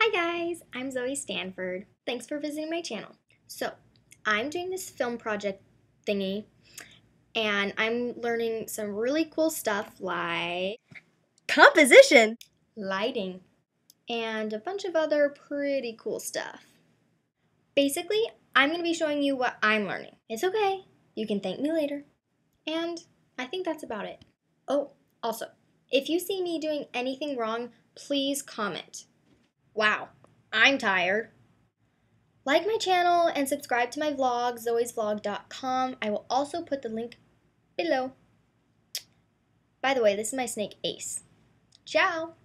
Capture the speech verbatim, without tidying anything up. Hi guys, I'm Zoe Stanford. Thanks for visiting my channel. So, I'm doing this film project thingy, and I'm learning some really cool stuff like composition, lighting, and a bunch of other pretty cool stuff. Basically, I'm going to be showing you what I'm learning. It's okay, you can thank me later. And I think that's about it. Oh, also, if you see me doing anything wrong, please comment. Wow, I'm tired. Like my channel and subscribe to my vlog, zoe's vlog dot com. I will also put the link below. By the way, this is my snake Ace. Ciao!